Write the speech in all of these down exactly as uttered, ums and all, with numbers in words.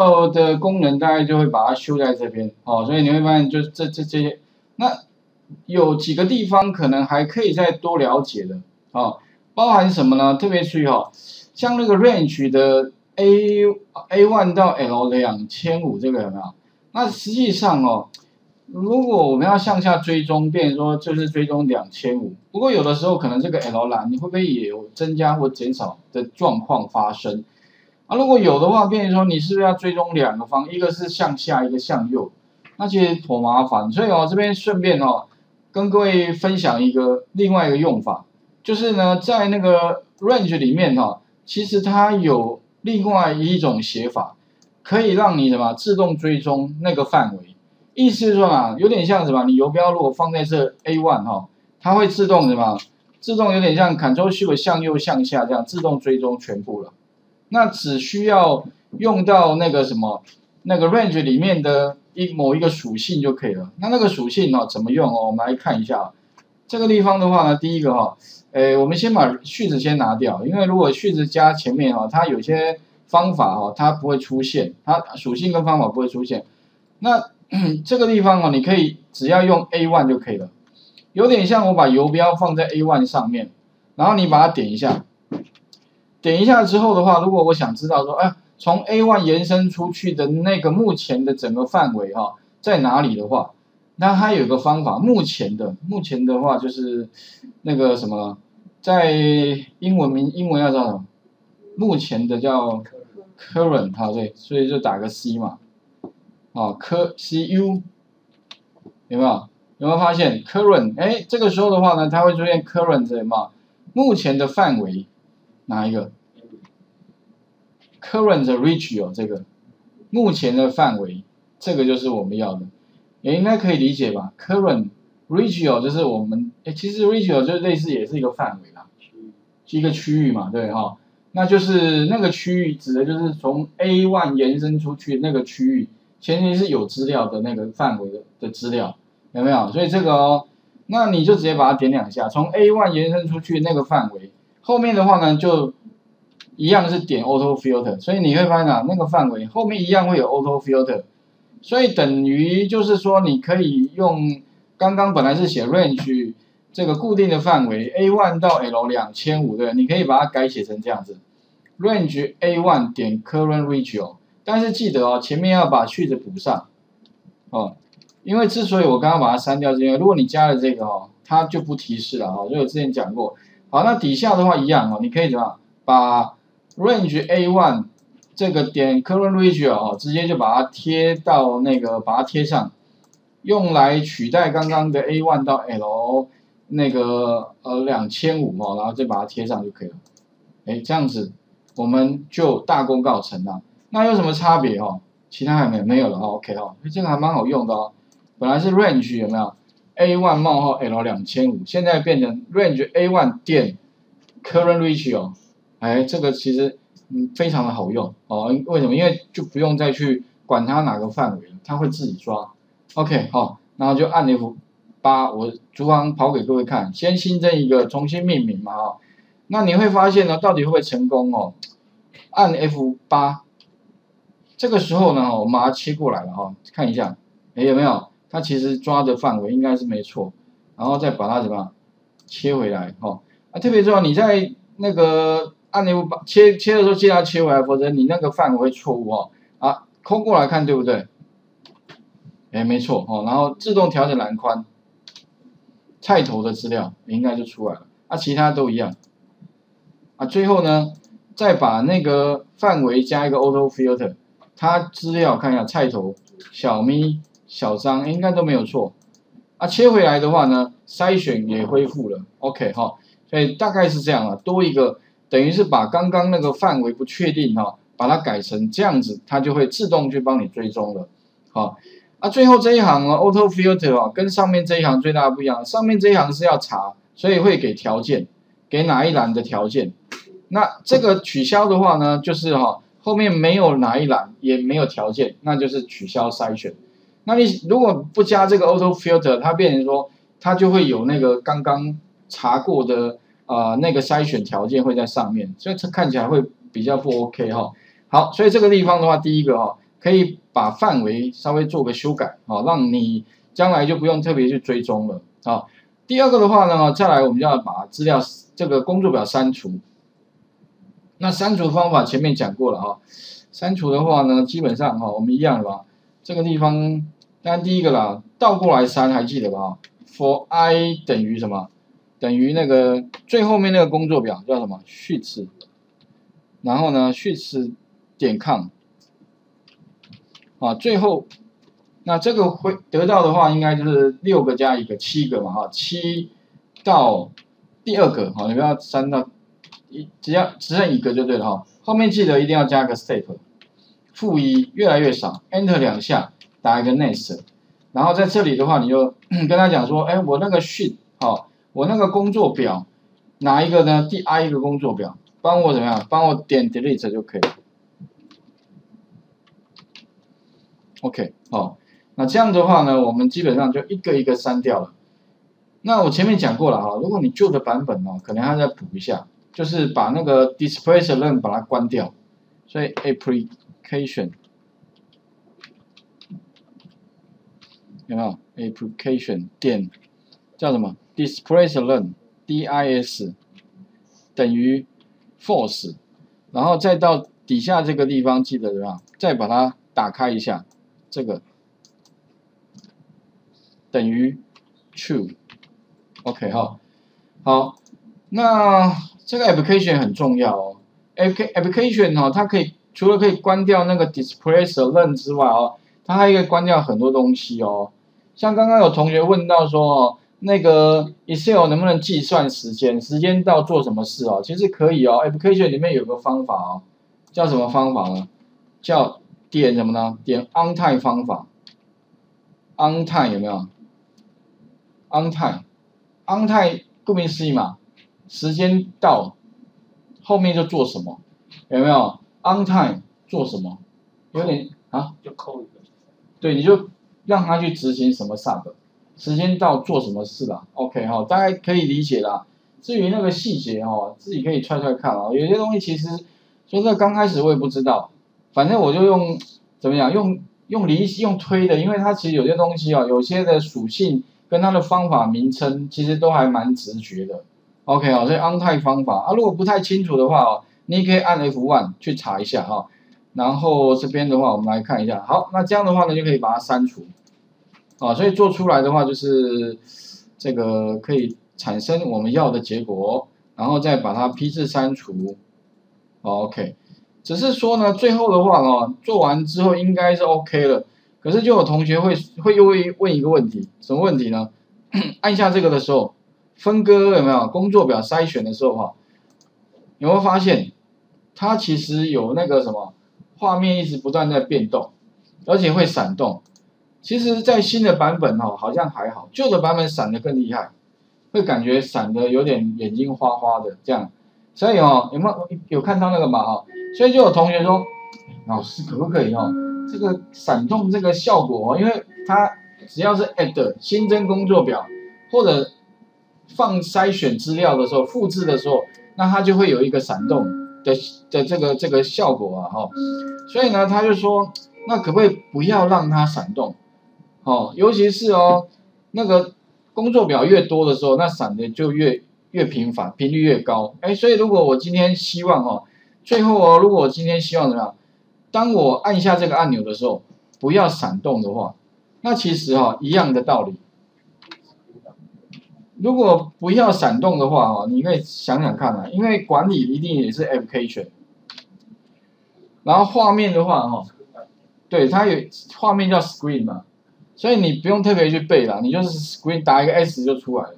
后的功能大概就会把它修在这边哦，所以你会发现就这这这些，那有几个地方可能还可以再多了解的哦，包含什么呢？特别注意哦，像那个 range 的 A A 一 到 L 两千五这个有没有？那实际上哦，如果我们要向下追踪，变成说就是追踪 两千五， 不过有的时候可能这个 L 栏你会不会也有增加或减少的状况发生？ 啊，如果有的话，变成说你是不是要追踪两个方，一个是向下，一个向右，那其实颇麻烦。所以哦，这边顺便哦，跟各位分享一个另外一个用法，就是呢，在那个 range 里面哦，其实它有另外一种写法，可以让你什么自动追踪那个范围。意思是说嘛，有点像什么，你游标如果放在这 A 一 哈、哦，它会自动什么，自动有点像 Ctrl Shift 向右向下这样自动追踪全部了。 那只需要用到那个什么，那个 range 里面的一某一个属性就可以了。那那个属性哦，怎么用哦？我们来看一下这个地方的话呢，第一个哈、哦，诶，我们先把序子先拿掉，因为如果序子加前面哈、哦，它有些方法哈、哦，它不会出现，它属性跟方法不会出现。那这个地方哦，你可以只要用 A 一 就可以了，有点像我把游标放在 A 一 上面，然后你把它点一下。 点一下之后的话，如果我想知道说，哎、啊，从 A 一 延伸出去的那个目前的整个范围哈、哦、在哪里的话，那它有一个方法，目前的目前的话就是那个什么，在英文名英文要叫什么？目前的叫 current 哈对，所以就打个 C 嘛，哦 C U 有没有有没有发现 current？ 哎，这个时候的话呢，它会出现 current 嘛，目前的范围。 哪一个 ？current reach 哦，这个目前的范围，这个就是我们要的，也应该可以理解吧 ？current reach 哦，就是我们，哎，其实 reach 哦，就类似也是一个范围啦，一个区域嘛，对哈、哦，那就是那个区域指的就是从 A 一 延伸出去那个区域，前提是有资料的那个范围的的资料，有没有？所以这个哦，那你就直接把它点两下，从 A 一 延伸出去那个范围。 后面的话呢，就一样是点 Auto Filter， 所以你会发现啊，那个范围后面一样会有 Auto Filter， 所以等于就是说，你可以用刚刚本来是写 Range 这个固定的范围 A 一 到 L 两千五对，你可以把它改写成这样子 ，Range A 一 点 Current Reach 哦，但是记得哦，前面要把序子补上哦，因为之所以我刚刚把它删掉，是因为如果你加了这个哦，它就不提示了哦，所以我之前讲过。 好，那底下的话一样哦，你可以怎么样把 range A 一 这个点 current reach 哦，直接就把它贴到那个，把它贴上，用来取代刚刚的 A 一 到 L 那个呃 两千五 哦，然后再把它贴上就可以了。哎，这样子我们就大功告成了。那有什么差别哦？其他还没有没有了哦 ，OK 哦，这个还蛮好用的哦。本来是 range 有没有？ A 一 冒号 L 两千五，现在变成 range A 一 点 current reach 哦，哎，这个其实嗯非常的好用哦，为什么？因为就不用再去管它哪个范围了，它会自己抓。OK 好、哦，然后就按 F 八， 我逐行跑给各位看，先新增一个，重新命名嘛哦。那你会发现呢，到底会不会成功哦？按 F 八， 这个时候呢，我们把它切过来了哈、哦，看一下，哎有没有？ 它其实抓的范围应该是没错，然后再把它怎么样切回来哦。啊，特别重要，你在那个按 F 八切切的时候，记得要切回来，否则你那个范围会错误哦。啊，抠过来看对不对？哎，没错哦。然后自动调整栏宽，菜头的资料应该就出来了。啊，其他都一样。啊，最后呢，再把那个范围加一个 Auto Filter， 它资料看一下菜头小咪。 小张应该都没有错，啊，切回来的话呢，筛选也恢复了 ，OK 哈、哦，所以大概是这样了，多一个等于是把刚刚那个范围不确定哈、哦，把它改成这样子，它就会自动去帮你追踪了，好、哦，啊，最后这一行哦 ，Auto Filter 哦，跟上面这一行最大的不一样，上面这一行是要查，所以会给条件，给哪一栏的条件，那这个取消的话呢，就是哈、哦，后面没有哪一栏，也没有条件，那就是取消筛选。 那你如果不加这个 auto filter， 它变成说它就会有那个刚刚查过的啊、呃、那个筛选条件会在上面，所以这看起来会比较不 OK 哈、哦。好，所以这个地方的话，第一个哈、哦，可以把范围稍微做个修改啊，让你将来就不用特别去追踪了啊。第二个的话呢，再来我们要把资料这个工作表删除。那删除方法前面讲过了啊，删除的话呢，基本上哈我们一样吧。这个地方，当然第一个啦，倒过来删还记得吧 ？For i 等于什么？等于那个最后面那个工作表叫什么 ？sheets， 然后呢 sheets 点 com。 啊，最后，那这个会得到的话，应该就是六个加一个，七个嘛，哈，七到第二个，哈，你不要删到一，只要只剩一个就对了，哈。后面记得一定要加个 step， 负一越来越少 ，enter 两下，打一个 next， 然后在这里的话，你就跟他讲说，哎，我那个 sheet， 好，我那个工作表哪一个呢？第 i 一个工作表，帮我怎么样？帮我点 delete 就可以了。 OK， 哦，那这样的话呢，我们基本上就一个一个删掉了。那我前面讲过了哈，如果你旧的版本哦，可能还要再补一下，就是把那个 DisplayAlerts 把它关掉，所以 Application 有没有 Application 点叫什么 DisplayAlerts D I S 等于 False， 然后再到底下这个地方记得怎么样，再把它打开一下。 这个等于 true，OK 哈，好，那这个 application 很重要哦 ，application 哦，它可以除了可以关掉那个 DisplayAlerts 之外哦，它还可以关掉很多东西哦，像刚刚有同学问到说哦，那个 Excel 能不能计算时间，时间到做什么事哦，其实可以哦 ，application 里面有个方法哦，叫什么方法呢？叫 点什么呢？点 OnTime 方法 ，OnTime 有没有 ？OnTime，OnTime 顾名思义嘛，时间到，后面就做什么？有没有 ？OnTime 做什么？有点啊，就扣一个。对，你就让他去执行什么 Sub， 时间到做什么事啦 ？OK 哈、哦，大概可以理解啦。至于那个细节哦，自己可以揣揣看啊、哦。有些东西其实说这刚开始我也不知道。 反正我就用怎么讲，用用离用推的，因为它其实有些东西哦，有些的属性跟它的方法名称其实都还蛮直觉的。OK 哦，所以 OnTime 方法啊，如果不太清楚的话哦，你可以按 F 一 去查一下哈、哦。然后这边的话，我们来看一下。好，那这样的话呢，就可以把它删除。啊，所以做出来的话就是这个可以产生我们要的结果，然后再把它批次删除。OK。 只是说呢，最后的话哦，做完之后应该是 OK 了。可是就有同学会会又会问一个问题，什么问题呢？按下这个的时候，分割有没有工作表筛选的时候哈，有没有发现它其实有那个什么画面一直不断在变动，而且会闪动。其实，在新的版本哦，好像还好，旧的版本闪得更厉害，会感觉闪得有点眼睛花花的这样。所以哦，有没有有看到那个嘛哦？ 所以就有同学说，老师可不可以哦？这个闪动这个效果哦，因为它只要是 add 新增工作表或者放筛选资料的时候、复制的时候，那它就会有一个闪动的的这个这个效果啊哈、哦。所以呢，他就说，那可不可以不要让它闪动？哦，尤其是哦那个工作表越多的时候，那闪的就越越频繁，频率越高。哎，所以如果我今天希望哦。 最后哦，如果我今天希望怎么样？当我按下这个按钮的时候，不要闪动的话，那其实哈、哦、一样的道理。如果不要闪动的话哦，你可以想想看啊，因为管理一定也是 application。然后画面的话哈、哦，对它有画面叫 screen 嘛，所以你不用特别去背啦，你就是 screen 打一个 S 就出来了，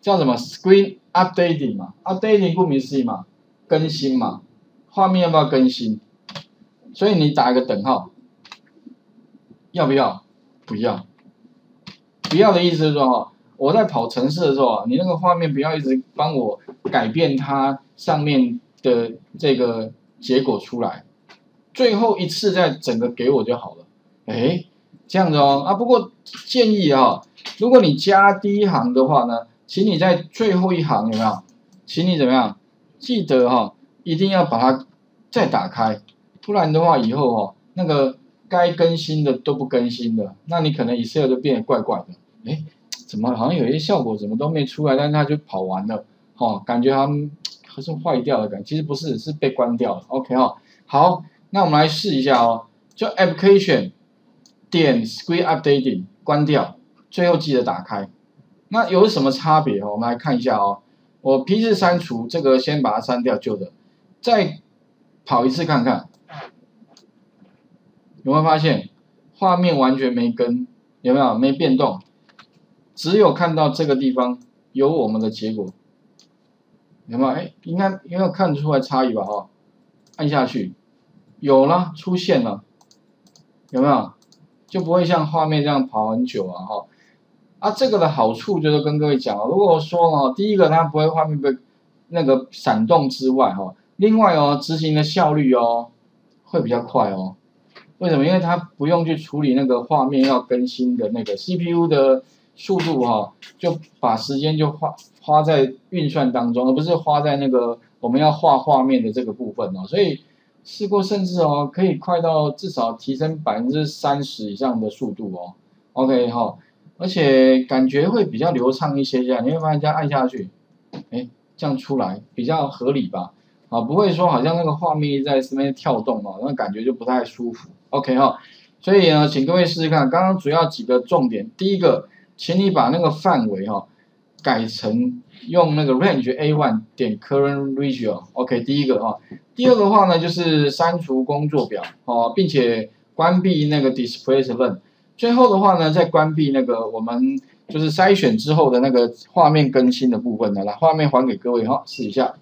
叫什么 ScreenUpdating 嘛 ，updating 顾名思义嘛，更新嘛。 画面要不要更新？所以你打一个等号，要不要？不要。不要的意思是说哈，我在跑程式的时候啊，你那个画面不要一直帮我改变它上面的这个结果出来，最后一次再整个给我就好了。哎，这样子哦啊，不过建议啊，如果你加第一行的话呢，请你在最后一行有没有？请你怎么样？记得哈、啊。 一定要把它再打开，不然的话以后哦，那个该更新的都不更新的，那你可能 Excel 就变得怪怪的，哎，怎么好像有些效果怎么都没出来，但是它就跑完了，哦，感觉它好像坏掉的感觉，其实不是，是被关掉了。OK 哦，好，那我们来试一下哦，就 Application 点 Screen Updating 关掉，最后记得打开。那有什么差别哦？我们来看一下哦，我批次删除这个先把它删掉旧的，再跑一次看看。 有没有发现画面完全没跟？有没有没变动？只有看到这个地方有我们的结果，有没有？哎，应该应该看出来差异吧？哦，按下去，有了，出现了，有没有？就不会像画面这样跑很久啊！哈，啊，这个的好处就是跟各位讲哦，如果说哦，第一个它不会画面被那个闪动之外哈、哦，另外哦，执行的效率哦会比较快哦。 为什么？因为它不用去处理那个画面要更新的那个 C P U 的速度哈、哦，就把时间就花花在运算当中，而不是花在那个我们要画画面的这个部分哦。所以试过，甚至哦可以快到至少提升 百分之三十 以上的速度哦。OK 哈、哦，而且感觉会比较流畅一些下，你会发现这样按下去，哎，这样出来比较合理吧？啊，不会说好像那个画面在身边跳动哦，那感觉就不太舒服。 OK 哈，所以呢，请各位试试看。刚刚主要几个重点，第一个，请你把那个范围哈、哦、改成用那个 range A 一 点 current region。OK， 第一个哈、哦。第二个话呢，就是删除工作表哦，并且关闭那个 DisplayAlerts。最后的话呢，再关闭那个我们就是筛选之后的那个画面更新的部分呢，来画面还给各位哈、哦，试一下。